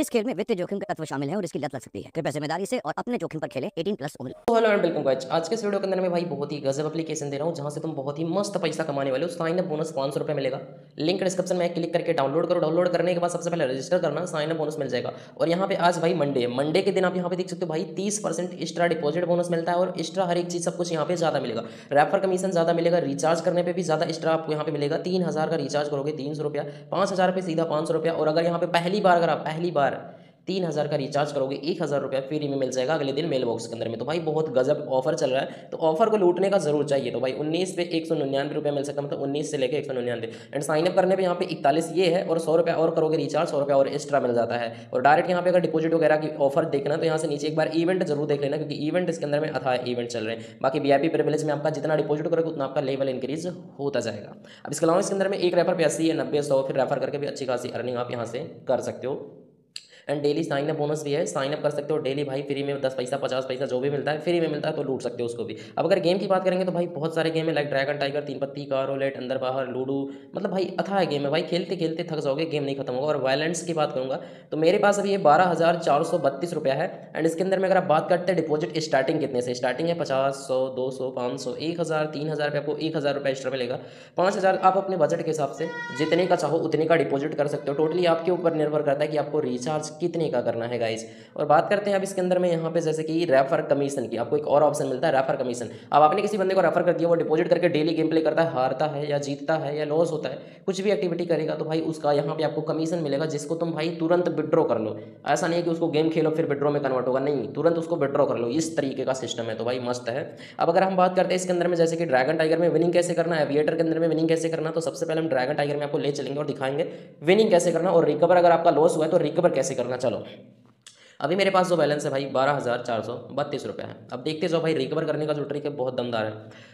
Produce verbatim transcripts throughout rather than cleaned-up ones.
इस खेल में वित्तीय जोखिम के तत्व शामिल है और इसकी लत लग सकती है। कृपया जिम्मेदारी से और अपने जोखिम पर खेलें। अठारह प्लस उम्र। तो हेलो एंड वेलकम गाइस, आज के इस वीडियो के अंदर मैं भाई बहुत ही गजब एप्लीकेशन दे रहा हूँ जहाँ से तुम बहुत ही मस्त पैसा कमाने वाले हो। साइन अप बोनस पाँच सौ रुपये मिलेगा, लिंक डिस्क्रिप्शन में क्लिक करके डाउनलोड करो। डाउनलोड करने के बाद सबसे पहले रजिस्टर करना, साइन अप बोनस मिल जाएगा। और यहाँ पे आज भाई मंडे मंडे के दिन आप यहाँ पे देख सकते हो भाई तीस परसेंट एक्स्ट्रा डिपॉजिट बोनस मिलता है और एक्स्ट्रा हर एक चीज़ सब कुछ यहाँ पे ज़्यादा मिलेगा। रेफर कमीशन ज़्यादा मिलेगा, रिचार्ज करने पर भी ज़्यादा एक्स्ट्रा आपको यहाँ पे मिलेगा। तीन हज़ार का रिचार्ज करोगे तीन सौ रुपया, पाँच हज़ार पे सीधा पाँच सौ रुपया। और अगर यहाँ पे पहली बार अगर आप पहली बार तीन हज़ार का रिचार्ज करोगे एक हज़ार रुपया फ्री में मिल जाएगा अगले दिन मेल बॉक्स के अंदर में। तो भाई बहुत गजब ऑफर चल रहा है, तो ऑफर को लूटने का जरूर चाहिए। तो भाई उन्नीस पे एक सौ निन्यानवे रुपया मिल सकता है, मतलब उन्नीस से लेकर एक सौ निन्यानवे। एंड साइनअप करने पे यहाँ पे इकतालीस ये है और सौ रुपया और करोगे रिचार्ज, सौ रुपया और एक्स्ट्रा मिल जाता है। और डायरेक्ट यहाँ पे अगर डिपॉजिट वगैरह की ऑफर देखना तो यहाँ से नीचे एक बार इवेंट जरूर देख लेना, क्योंकि इवेंट इसके अंदर में अथा इवेंट चल रहे हैं। बाकी वी आई पी प्रिविलेज में आपका जितना डिपॉजिट करोगे उतना आपका लेवल इंक्रीज होता जाएगा। अब इसके अलावा इसके अंदर में एक रेफर पे अस्सी या नब्बे सौ फिर रेफर करके भी अच्छी खासी अर्निंग आप यहाँ से कर सकते हो। And daily sign up bonus भी है, साइन अप कर सकते हो डेली भाई फ्री में, दस पैसा पचास पैसा जो भी मिलता है फ्री में मिलता है तो लूट सकते हो उसको भी। अब अगर गेम की बात करेंगे तो भाई बहुत सारे गेम है, लाइक ड्रैगन टाइगर, तीन पत्ती, कारोलेट, अंदर बाहर, लूडो, मतलब भाई अथाह गेम है भाई, खेलते खेलते थक जाओगे, गेम नहीं खत्म होगा। और वायलेंस की बात करूँगा तो मेरे पास अभी ये बारह हज़ार चार सौ बत्तीस रुपया है। एंड इसके अंदर में अगर आप बात करते हैं डिपॉजिट स्टार्टिंग कितने से, स्टार्टिंग है पचास, सौ, दो सौ, पाँच सौ, एक हज़ार, तीन हज़ार पे आपको एक हज़ार रुपये एक्स्ट्रा मिलेगा। पाँच हज़ार आप अपने बजट के हिसाब से जितने का चाहो उतने का डिपॉजिट कर सकते हो। टोटली आपके ऊपर निर्भर करता है कि आपको रिचार्ज कितने का करना है गाइज। और बात करते हैं अब इसके अंदर में यहाँ पे जैसे कि रेफर कमीशन की, आपको एक और ऑप्शन मिलता है रेफर कमीशन। अब आपने किसी बंदे को रेफर कर दिया, वो डिपॉजिट करके डेली गेम प्ले करता है, हारता है या जीतता है या लॉस होता है, कुछ भी एक्टिविटी करेगा तो भाई उसका यहाँ पे आपको कमीशन मिलेगा, जिसको तुम भाई तुरंत विड्रॉ कर लो। ऐसा नहीं है कि उसको गेम खेलो फिर विड्रॉ में कन्वर्ट होगा, नहीं, तुरंत उसको विड्रॉ कर लो, इस तरीके का सिस्टम है। तो भाई मस्त है। अब अगर हम बात करते हैं इसके अंदर में जैसे कि ड्रैगन टाइगर में विनिंग कैसे करना है, एविएटर के अंदर में विनिंग कैसे करना, तो सबसे पहले हम ड्रैगन टाइगर में आपको ले चलेंगे और दिखाएंगे विनिंग कैसे करना और रिकवर अगर आपका लॉस हुआ है तो रिकवर कैसे करना। चलो अभी मेरे पास जो बैलेंस है भाई बारह हज़ार चार सौ बत्तीस रुपये है। अब देखते जाओ भाई रिकवर करने का जो ट्रिक है बहुत दमदार है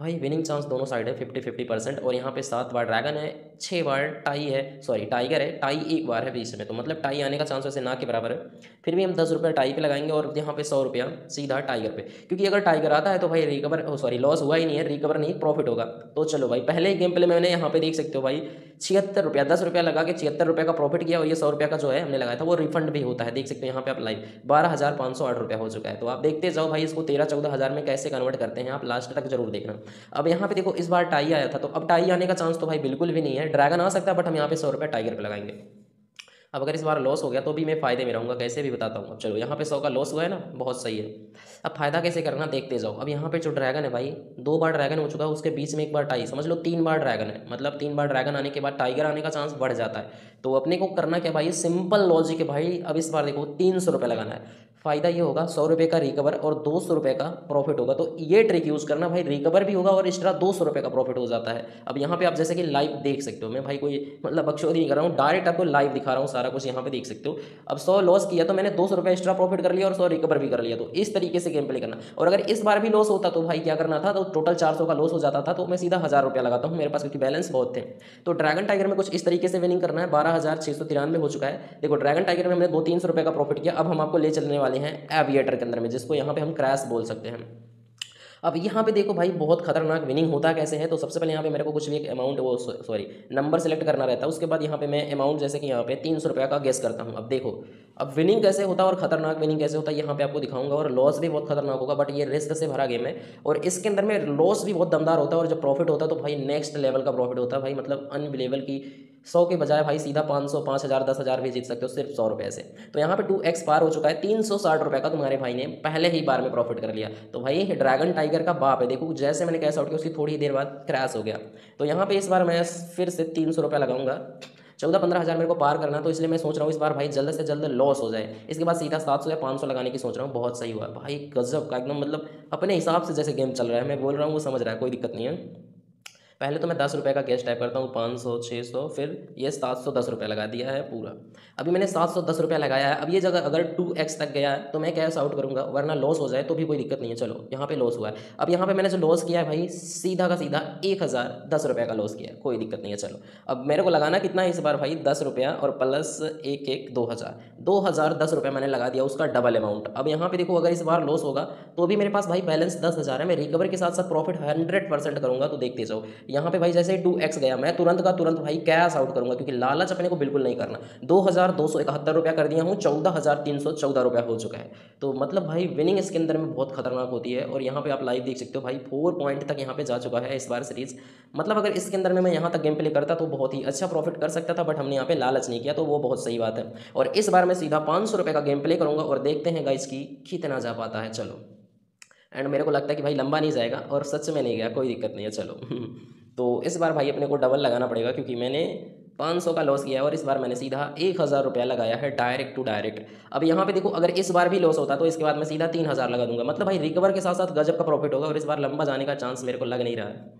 भाई। विनिंग चांस दोनों साइड है फिफ्टी फिफ्टी परसेंट। और यहाँ पे सात बार ड्रैगन है, छः बार टाई है, सॉरी टाइगर है, टाई एक बार है बीच में, तो मतलब टाई आने का चांस वैसे ना के बराबर है। फिर भी हम दस रुपये टाई पे लगाएंगे और यहाँ पे सौ रुपया सीधा टाइगर पे, क्योंकि अगर टाइगर आता है तो भाई रिकवर सॉरी लॉस हुआ ही नहीं है, रिकवर नहीं प्रॉफिट होगा। तो चलो भाई पहले गेम प्ले मैंने यहाँ पे देख सकते हो भाई छिहत्तर रुपया दस रुपया लगा के छिहत्तर रुपये का प्रॉफिट किया और ये सौ रुपये का जो है हमने लगाया था वो रिफंड भी होता है, देख सकते हो यहाँ पे आप लाइव बारह हज़ार पाँच सौ आठ रुपया हो चुका है। तो आप देखते जाओ भाई इसको तेरह चौदह हज़ार में कैसे कन्वर्ट करते हैं, आप लास्ट तक जरूर देखना। अब यहाँ पे देखो इस बार टाई आया था, तो अब टाई आने का चांस तो भाई बिल्कुल भी नहीं है, ड्रैगन आ सकता है बट हम यहाँ पे सौ रुपये टाइगर पे लगाएंगे। अब अगर इस बार लॉस हो गया तो भी मैं फायदे में रहूँगा, कैसे भी बताता हूँ। अब चलो यहाँ पे सौ का लॉस हुआ है ना, बहुत सही है। अब फायदा कैसे करना देखते जाओ। अब यहाँ पे जो ड्रैगन है भाई दो बार ड्रैगन हो चुका है, उसके बीच में एक बार टाई, समझ लो तीन बार ड्रैगन है, मतलब तीन बार ड्रैगन आने के बाद टाइगर आने का चांस बढ़ जाता है। तो अपने को करना क्या भाई, सिंपल लॉजिक है भाई। अब इस बार देखो तीन सौ रुपये लगाना है, फायदा ये होगा सौ रुपये का रिकवर और दो सौ रुपये का प्रॉफिट होगा। तो ये ट्रिक यूज़ करना भाई, रिकवर भी होगा और एक्स्ट्रा दो सौ रुपये का प्रॉफिट हो जाता है। अब यहाँ पे आप जैसे कि लाइव देख सकते हो, मैं भाई कोई मतलब बकचोदी नहीं कर रहा हूँ, डायरेक्ट आपको लाइव दिखा रहा हूँ, सारा कुछ यहाँ पे देख सकते हो। अब सौ लॉस किया तो मैंने दो सौ रुपये एक्स्ट्रा प्रॉफिट कर लिया और सौ रिकवर भी कर लिया। तो इस तरीके से गेम प्ले करना। और अगर इस बार भी लॉस होता तो भाई क्या करना था, तो टोटल चार सौ का लॉस हो जाता था, तो मैं सीधा हज़ार रुपया लगाता हूँ मेरे पास, क्योंकि बैलेंस बहुत थे। तो ड्रैगन टाइगर में कुछ इस तरीके से विनिंग करना है। बारह हज़ार छः सौ तिरानवे हो चुका है, देखो ड्रैगन टाइगर में हमने दो तीन सौ रुपये का प्रॉफिट किया। अब हम आपको ले चलने वाले हैं एविएटर के अंदर में, जिसको यहाँ पे हम क्रैश बोल सकते हैं। अब यहाँ पे देखो भाई बहुत खतरनाक विनिंग होता कैसे है। तो सबसे पहले यहाँ पे मेरे को कुछ भी एक अमाउंट वो सॉरी नंबर सेलेक्ट करना रहता है, उसके बाद यहाँ पे मैं अमाउंट जैसे कि यहाँ पे तीन सौ रुपये का गेस करता हूँ। अब देखो अब विनिंग कैसे होता है और खतरनाक विनिंग कैसे होता है यहाँ पे आपको दिखाऊंगा। और लॉस भी बहुत खतरनाक होगा, बट ये रिस्क से भरा गेम है और इसके अंदर में लॉस भी बहुत दमदार होता है। और जब प्रॉफिट होता है तो भाई नेक्स्ट लेवल का प्रॉफिट होता है भाई, मतलब अनबिलीवेबल की सौ के बजाय भाई सीधा पाँच सौ पाँच हज़ार दस हज़ार भी जीत सकते हो सिर्फ सौ रुपये से। तो यहाँ पे टू एक्स पार हो चुका है, तीन सौ साठ रुपये का तुम्हारे भाई ने पहले ही बार में प्रॉफिट कर लिया। तो भाई ड्रैगन टाइगर का बाप है, देखो जैसे मैंने कैश आउट किया उसकी थोड़ी देर बाद क्रैश हो गया। तो यहाँ पे इस बार मैं फिर से तीन सौ रुपये लगाऊंगा, चौदह पंद्रह हज़ार मेरे को पार करना, तो इसलिए मैं सोच रहा हूँ इस बार भाई जल्द से जल्द लॉस हो जाए, इसके बाद सीधा सात सौ या पाँच सौ लगाने की सोच रहा हूँ। बहुत सही हुआ भाई, गजब का एकदम, मतलब अपने हिसाब से जैसे गेम चल रहा है, मैं बोल रहा हूँ वो समझ रहा है, कोई दिक्कत नहीं है। पहले तो मैं दस रुपये का कैश टाइप करता हूँ, पाँच सौ छः सौ फिर ये सात सौ दस रुपये लगा दिया है पूरा। अभी मैंने सात सौ दस रुपया लगाया है। अब ये जगह अगर टू एक्स तक गया है तो मैं कैश आउट करूँगा, वरना लॉस हो जाए तो भी कोई दिक्कत नहीं है। चलो यहाँ पे लॉस हुआ है, अब यहाँ पे मैंने जो लॉस किया है भाई सीधा का सीधा एक हज़ार दस रुपये का लॉस किया है, कोई दिक्कत नहीं है। चलो अब मेरे को लगाना कितना है इस बार भाई, दस रुपया और प्लस एक एक दो हज़ार दो हज़ार दस रुपये मैंने लगा दिया, उसका डबल अमाउंट। अब यहाँ पर देखो अगर इस बार लॉस होगा तो भी मेरे पास भाई बैलेंस दस हज़ार है, मैं रिकवर के साथ साथ प्रॉफिट हंड्रेड परसेंट करूँगा। तो देखते जाओ यहाँ पे भाई जैसे टू एक्स गया मैं तुरंत का तुरंत भाई कैश आउट करूंगा, क्योंकि लालच अपने को बिल्कुल नहीं करना। दो हज़ार दो सौ इकहत्तर रुपया कर दिया हूँ, चौदह हज़ार तीन सौ चौदह रुपया हो चुका है। तो मतलब भाई विनिंग इसके अंदर में बहुत खतरनाक होती है। और यहाँ पे आप लाइव देख सकते हो भाई फोर पॉइंट तक यहाँ पे जा चुका है इस बार सीरीज। मतलब अगर इसके अंदर में मैं यहाँ तक गेम प्ले करता तो बहुत ही अच्छा प्रॉफिट कर सकता था, बट हमने यहाँ पे लालच नहीं किया, तो वो बहुत सही बात है। और इस बार मैं सीधा पाँच सौ रुपये का गेम प्ले करूँगा और देखते हैं गाइस की कितना जा पाता है। चलो, एंड मेरे को लगता है कि भाई लंबा नहीं जाएगा, और सच में नहीं गया, कोई दिक्कत नहीं है। चलो तो इस बार भाई अपने को डबल लगाना पड़ेगा, क्योंकि मैंने पाँच सौ का लॉस किया है और इस बार मैंने सीधा एक हज़ार रुपया लगाया है डायरेक्ट टू डायरेक्ट। अब यहाँ पे देखो, अगर इस बार भी लॉस होता तो इसके बाद मैं सीधा तीन हज़ार लगा दूंगा। मतलब भाई रिकवर के साथ साथ गजब का प्रॉफिट होगा, और इस बार लंबा जाने का चांस मेरे को लग नहीं रहा है।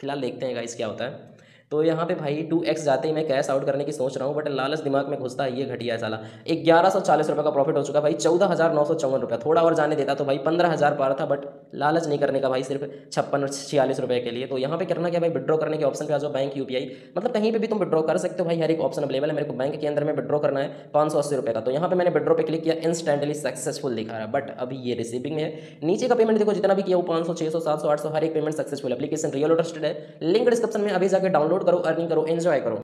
फिलहाल देखते हैं गाइस क्या होता है। तो यहाँ पे भाई टू एक्स जाते ही मैं कैश आउट करने की सोच रहा हूँ, बट लालच दिमाग में घुसता है, ये घटिया है साला। ग्यारह सौ चालीस रुपये का प्रॉफिट हो चुका भाई, चौदह हज़ार नौ सौ चौवन रुपया। थोड़ा और जाने देता तो भाई पंद्रह हज़ार पार था, बट लालच नहीं करने का भाई, सिर्फ छप्पन और छियालीस रुपये के लिए। तो यहाँ पे करना क्या भाई, विड्रॉ करने के ऑप्शन पे आ जाओ, बैंक यूपीआई, मतलब कहीं पे भी तुम विड्रॉ कर सकते हो भाई, हर एक ऑप्शन अवेलेबल है। मेरे को बैंक के अंदर में विड्रॉ करना है पाँच सौ अस्सी रुपये का, तो यहाँ पे मैंने विड्रॉ पे क्लिक किया, इंस्टेंटली सक्सेसफुल दिखा रहा है, बट अभी ये रिसीविंग में है। नीचे का पेमेंट देखो, जितना भी किया वो पाँच सौ छः सौ सात सौ आठ सौ हर एक पेमेंट सक्सेसफुल। एप्लीकेशन रियल और ट्रस्टेड है, लिंक डिस्क्रिप्शन में अभी जाकर डाउनलोड करो, अर्निंग करो, एंजॉय करो।